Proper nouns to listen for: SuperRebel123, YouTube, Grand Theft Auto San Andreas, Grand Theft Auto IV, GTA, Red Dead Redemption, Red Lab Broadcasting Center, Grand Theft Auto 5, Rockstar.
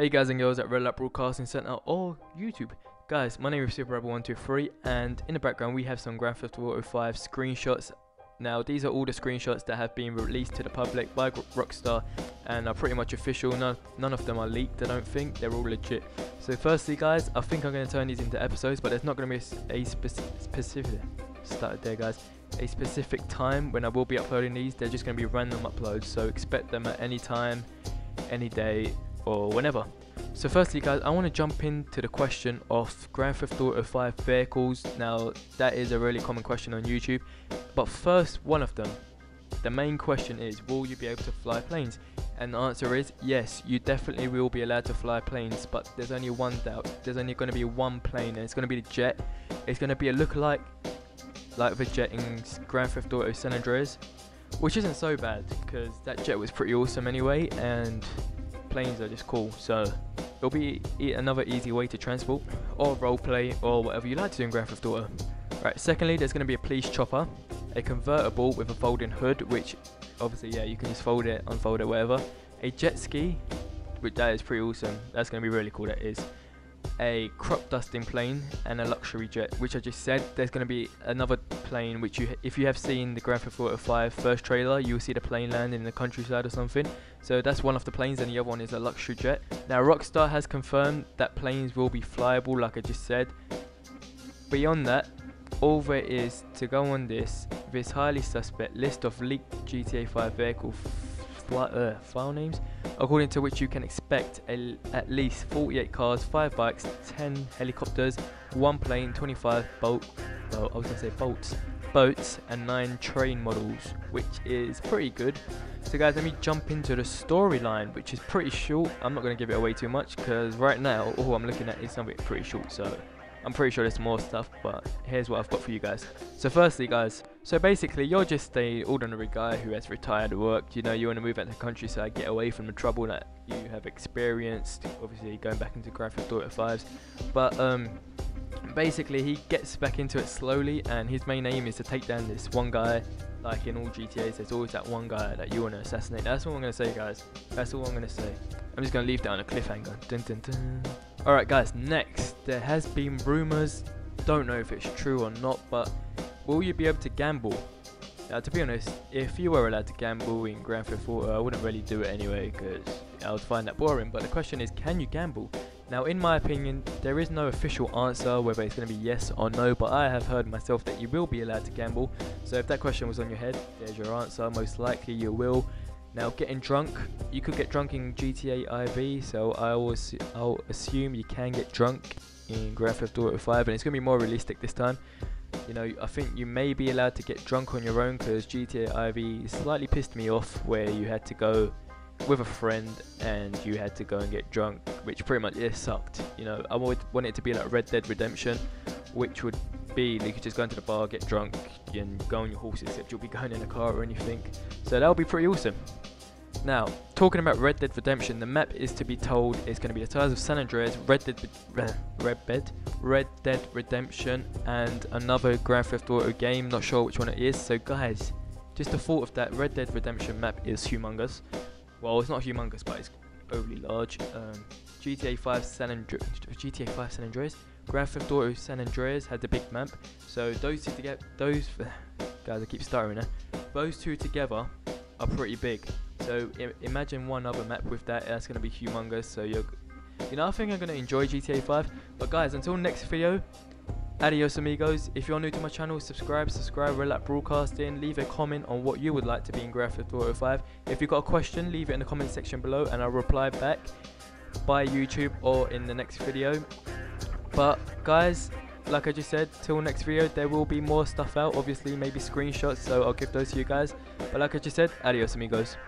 Hey guys and girls at Red Lab Broadcasting Center or YouTube. Guys, my name is SuperRebel123 and in the background we have some Grand Theft Auto 5 screenshots. Now these are all the screenshots that have been released to the public by Rockstar and are pretty much official. None of them are leaked, I don't think. They're all legit. So firstly guys, I think I'm going to turn these into episodes, but there's not going to be a specific time when I will be uploading these. They're just going to be random uploads, so expect them at any time, any day, or whenever. So firstly guys, I want to jump into the question of Grand Theft Auto 5 vehicles. Now that is a really common question on YouTube, but first one of them, the main question is, will you be able to fly planes? And the answer is yes, you definitely will be allowed to fly planes, but there's only one doubt. There's only going to be one plane, and it's going to be the jet. It's going to be a lookalike like the jet in Grand Theft Auto San Andreas, which isn't so bad because that jet was pretty awesome anyway, and planes are just cool, so it'll be another easy way to transport or roleplay or whatever you like to do in Grand Theft Auto. Right, secondly, there's going to be a police chopper, a convertible with a folding hood, which obviously, yeah, you can just fold it, unfold it, whatever. A jet ski, which that is pretty awesome, that's going to be really cool, that is. A crop dusting plane and a luxury jet, which I just said. There's going to be another plane, which if you have seen the Grand Theft Auto 5 first trailer, you'll see the plane land in the countryside or something. So that's one of the planes, and the other one is a luxury jet. Now Rockstar has confirmed that planes will be flyable, like I just said. Beyond that, all there is to go on this highly suspect list of leaked GTA 5 vehicle file names, according to which you can expect at least 48 cars, 5 bikes, 10 helicopters, 1 plane, 25 boats and 9 train models, which is pretty good. So guys, let me jump into the storyline, which is pretty short. I'm not going to give it away too much because right now all I'm looking at is something pretty short, so I'm pretty sure there's more stuff, but here's what I've got for you guys. So firstly guys, so basically you're just an ordinary guy who has retired work. You know, you want to move out to the countryside, get away from the trouble that you have experienced, obviously going back into Grand Theft Auto 5s. But basically he gets back into it slowly, and his main aim is to take down this one guy. Like in all GTAs, there's always that one guy that you want to assassinate. That's all I'm going to say guys, that's all I'm going to say. I'm just going to leave that on a cliffhanger. Dun, dun, dun. Alright guys, next, there has been rumours, don't know if it's true or not, but will you be able to gamble? Now to be honest, if you were allowed to gamble in Grand Theft Auto, I wouldn't really do it anyway because I would find that boring, but the question is, can you gamble? Now in my opinion, there is no official answer whether it's going to be yes or no, but I have heard myself that you will be allowed to gamble, so if that question was on your head, there's your answer, most likely you will. Now getting drunk, you could get drunk in GTA IV, so I'll assume you can get drunk in Grand Theft Auto 5, and it's going to be more realistic this time. You know, I think you may be allowed to get drunk on your own because GTA IV slightly pissed me off where you had to go with a friend and you had to go and get drunk, which pretty much, yeah, sucked. You know, I would want it to be like Red Dead Redemption, which would be you could just go into the bar, get drunk and go on your horse, except you'll be going in a car or anything, so that'll be pretty awesome. Now talking about Red Dead Redemption, the map is to be told is going to be the size of San Andreas, Red Dead Redemption and another Grand Theft Auto game, not sure which one it is. So guys, just the thought of that Red Dead Redemption map is humongous. Well, it's not humongous, but it's overly large. GTA 5 San Andreas, Grand Theft Auto San Andreas had the big map, so those two together, guys, I keep stuttering there. Those two together are pretty big. So imagine one other map with that. That's gonna be humongous. So you know, I think I'm gonna enjoy GTA 5. But guys, until next video, adios amigos. If you're new to my channel, subscribe, Relax Broadcasting, leave a comment on what you would like to be in Grand Theft Auto 5. If you've got a question, leave it in the comment section below, and I'll reply back by YouTube or in the next video. But guys, like I just said, till next video, there will be more stuff out, obviously, maybe screenshots, so I'll give those to you guys. But like I just said, adios amigos.